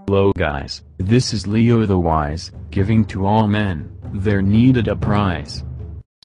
Hello guys, this is Leo the Wise, giving to all men their needed a prize.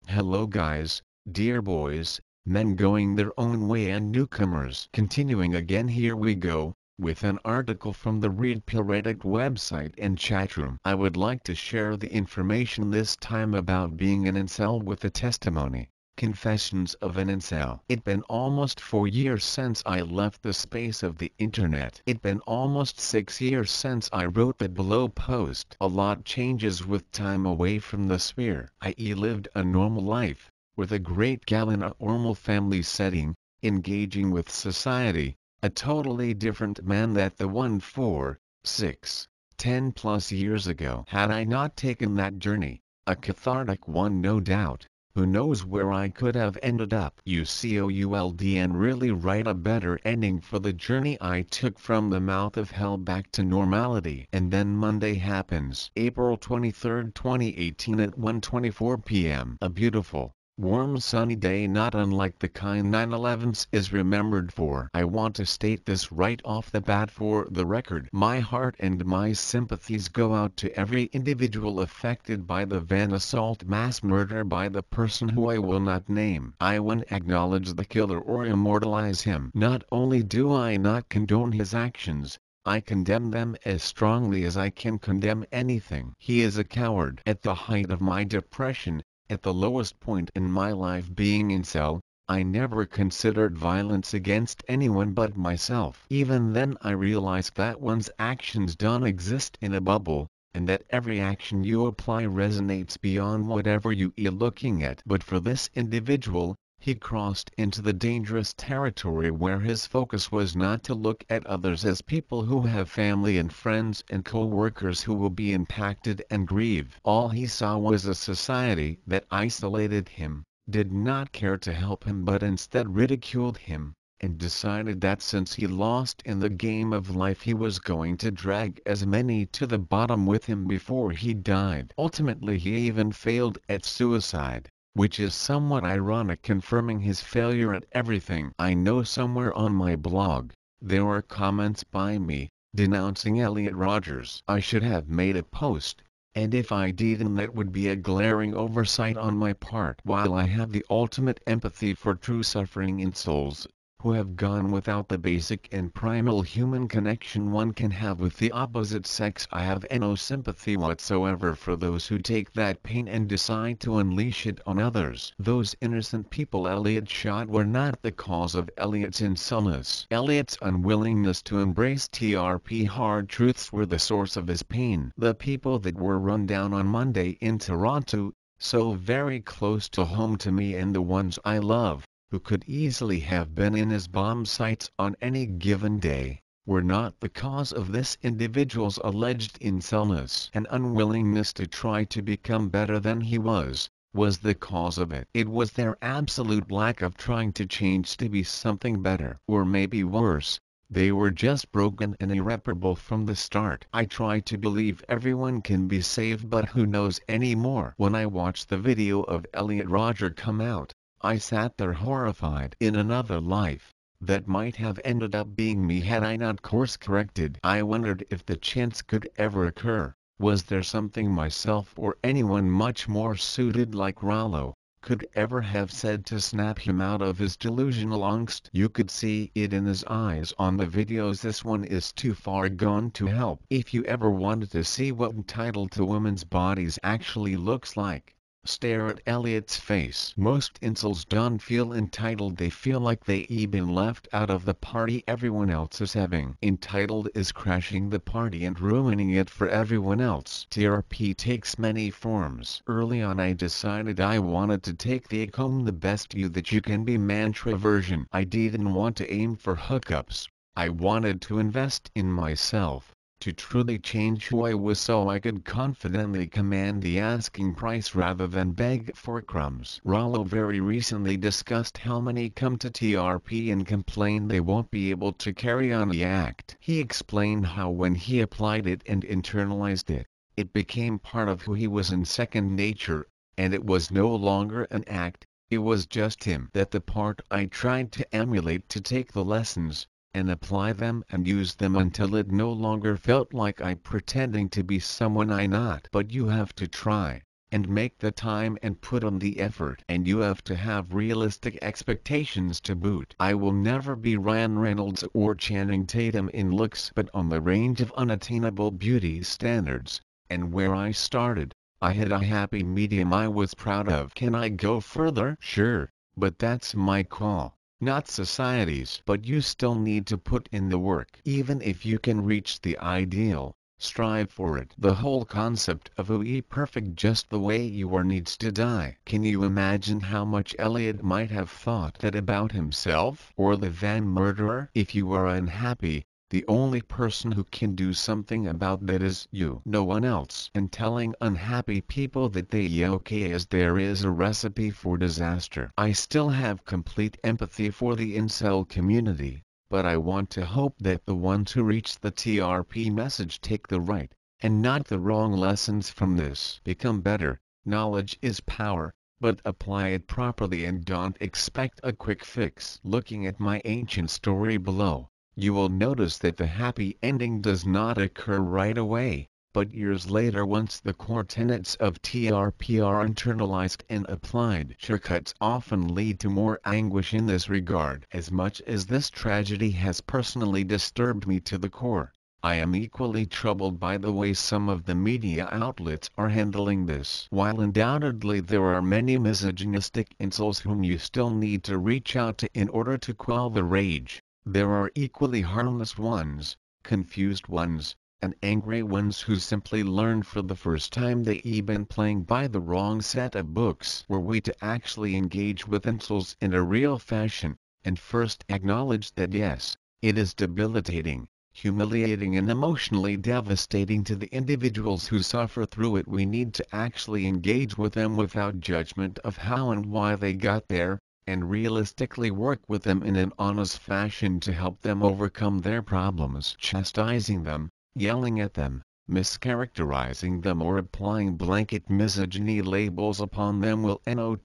Hello guys, dear boys, men going their own way and newcomers. Continuing again, here we go, with an article from the Red Pill Reddit website and chatroom. I would like to share the information this time about being an incel with a testimony. Confessions of an Incel. It's been almost 4 years since I left the space of the internet. It's been almost 6 years since I wrote the below post. A lot changes with time away from the sphere. I lived a normal life, with a great gal in a normal family setting, engaging with society, a totally different man than the one 4, 6, 10+ years ago. Had I not taken that journey, a cathartic one no doubt, who knows where I could have ended up. You could and really write a better ending for the journey I took from the mouth of hell back to normality. And then Monday happens. April 23, 2018 at 1:24 p.m. A beautiful, warm sunny day, not unlike the kind 9/11 is remembered for. I want to state this right off the bat for the record. My heart and my sympathies go out to every individual affected by the van assault mass murder by the person who I will not name. I won't acknowledge the killer or immortalize him. Not only do I not condone his actions, I condemn them as strongly as I can condemn anything. He is a coward. At the height of my depression, at the lowest point in my life being incel, I never considered violence against anyone but myself. Even then I realized that one's actions don't exist in a bubble, and that every action you apply resonates beyond whatever you are looking at. But for this individual, he crossed into the dangerous territory where his focus was not to look at others as people who have family and friends and co-workers who will be impacted and grieve. All he saw was a society that isolated him, did not care to help him but instead ridiculed him, and decided that since he lost in the game of life he was going to drag as many to the bottom with him before he died. Ultimately he even failed at suicide, which is somewhat ironic, confirming his failure at everything. I know somewhere on my blog, there are comments by me, denouncing Elliot Rodgers. I should have made a post, and if I didn't that would be a glaring oversight on my part. While I have the ultimate empathy for true suffering in souls, who have gone without the basic and primal human connection one can have with the opposite sex, I have no sympathy whatsoever for those who take that pain and decide to unleash it on others. Those innocent people Elliot shot were not the cause of Elliot's insults. Elliot's unwillingness to embrace TRP hard truths were the source of his pain. The people that were run down on Monday in Toronto, so very close to home to me and the ones I love, who could easily have been in his bomb sites on any given day, were not the cause of this individual's alleged incelness. An unwillingness to try to become better than he was the cause of it. It was their absolute lack of trying to change to be something better. Or maybe worse, they were just broken and irreparable from the start. I try to believe everyone can be saved, but who knows anymore. When I watched the video of Elliot Rodgers come out, I sat there horrified. In another life, that might have ended up being me had I not course corrected. I wondered if the chance could ever occur. Was there something myself or anyone much more suited like Rollo could ever have said to snap him out of his delusional angst? You could see it in his eyes on the videos. This one is too far gone to help. If you ever wanted to see what entitled to women's bodies actually looks like, stare at Elliot's face. Most incels don't feel entitled. They feel like they've been left out of the party everyone else is having. Entitled is crashing the party and ruining it for everyone else. TRP takes many forms. Early on I decided I wanted to take the "become the best you that you can be" mantra version. I didn't want to aim for hookups. I wanted to invest in myself, to truly change who I was so I could confidently command the asking price rather than beg for crumbs. Rollo very recently discussed how many come to TRP and complain they won't be able to carry on the act. He explained how when he applied it and internalized it, it became part of who he was in second nature, and it was no longer an act, it was just him. That the part I tried to emulate, to take the lessons, and apply them and use them until it no longer felt like I pretending to be someone I not. But you have to try, and make the time and put on the effort. And you have to have realistic expectations to boot. I will never be Ryan Reynolds or Channing Tatum in looks, but on the range of unattainable beauty standards, and where I started, I had a happy medium I was proud of. Can I go further? Sure, but that's my call, not society's. But you still need to put in the work. Even if you can reach the ideal, strive for it. The whole concept of "ooh, perfect just the way you are" needs to die. Can you imagine how much Elliot might have thought that about himself? Or the van murderer? If you are unhappy, the only person who can do something about that is you, no one else. And telling unhappy people that they okay as there is a recipe for disaster. I still have complete empathy for the incel community, but I want to hope that the ones who reach the TRP message take the right, and not the wrong lessons from this. Become better. Knowledge is power, but apply it properly and don't expect a quick fix. Looking at my ancient story below, you will notice that the happy ending does not occur right away, but years later once the core tenets of TRP are internalized and applied. Shortcuts often lead to more anguish in this regard. As much as this tragedy has personally disturbed me to the core, I am equally troubled by the way some of the media outlets are handling this. While undoubtedly there are many misogynistic incels whom you still need to reach out to in order to quell the rage, there are equally harmless ones, confused ones, and angry ones who simply learned for the first time they even playing by the wrong set of books. Were we to actually engage with incels in a real fashion, and first acknowledge that yes, it is debilitating, humiliating and emotionally devastating to the individuals who suffer through it, we need to actually engage with them without judgment of how and why they got there, and realistically work with them in an honest fashion to help them overcome their problems. Chastising them, yelling at them, mischaracterizing them or applying blanket misogyny labels upon them will not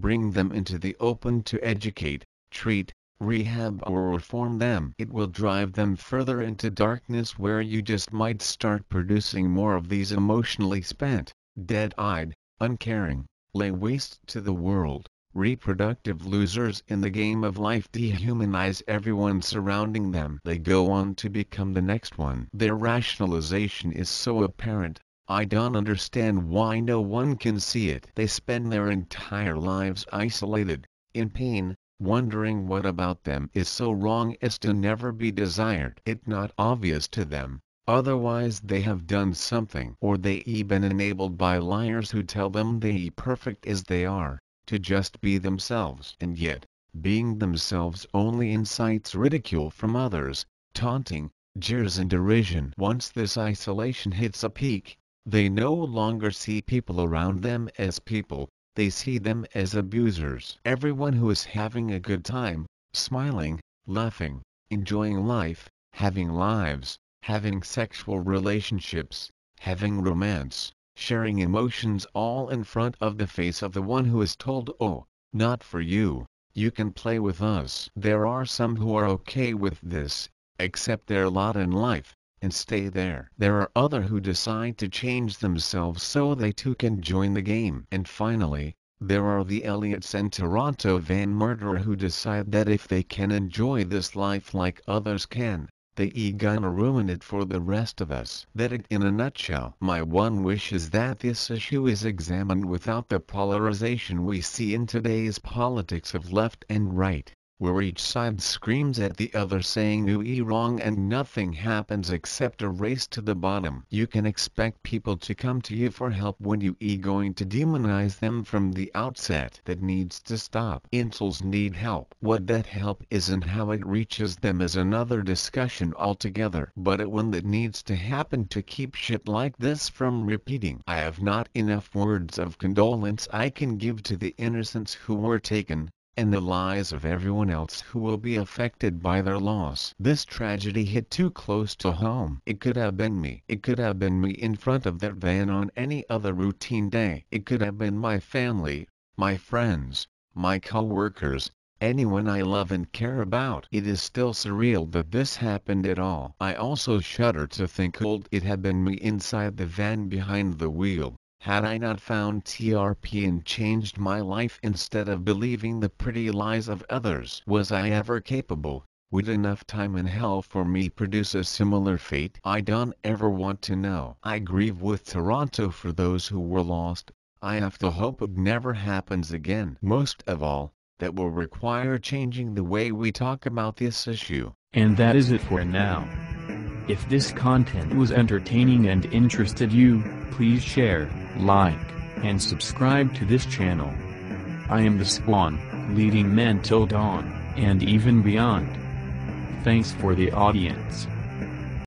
bring them into the open to educate, treat, rehab or reform them. It will drive them further into darkness where you just might start producing more of these emotionally spent, dead-eyed, uncaring, lay waste to the world. Reproductive losers in the game of life dehumanize everyone surrounding them. They go on to become the next one. Their rationalization is so apparent, I don't understand why no one can see it. They spend their entire lives isolated, in pain, wondering what about them is so wrong as to never be desired. It's not obvious to them. Otherwise they have done something. Or they even enabled by liars who tell them they perfect as they are, to just be themselves. And yet, being themselves only incites ridicule from others, taunting, jeers and derision. Once this isolation hits a peak, they no longer see people around them as people, they see them as abusers. Everyone who is having a good time, smiling, laughing, enjoying life, having lives, having sexual relationships, having romance, sharing emotions, all in front of the face of the one who is told, "Oh, not for you, you can play with us." There are some who are okay with this, accept their lot in life, and stay there. There are others who decide to change themselves so they too can join the game. And finally, there are the Elliots and Toronto van murderer who decide that if they can enjoy this life like others can, they gonna ruin it for the rest of us. That it in a nutshell. My one wish is that this issue is examined without the polarization we see in today's politics of left and right, where each side screams at the other saying "ooh, wrong" and nothing happens except a race to the bottom. You can expect people to come to you for help when you going to demonize them from the outset. That needs to stop. Incels need help. What that help is and how it reaches them is another discussion altogether. But it one that needs to happen to keep shit like this from repeating. I have not enough words of condolence I can give to the innocents who were taken, and the lives of everyone else who will be affected by their loss. This tragedy hit too close to home. It could have been me. It could have been me in front of that van on any other routine day. It could have been my family, my friends, my co-workers, anyone I love and care about. It is still surreal that this happened at all. I also shudder to think could it had been me inside the van behind the wheel, had I not found TRP and changed my life instead of believing the pretty lies of others. Was I ever capable, would enough time in hell for me produce a similar fate? I don't ever want to know. I grieve with Toronto for those who were lost. I have to hope it never happens again. Most of all, that will require changing the way we talk about this issue. And that is it for now. If this content was entertaining and interested you, please share, like, and subscribe to this channel. I am the Spawn, leading men till dawn, and even beyond. Thanks for the audience.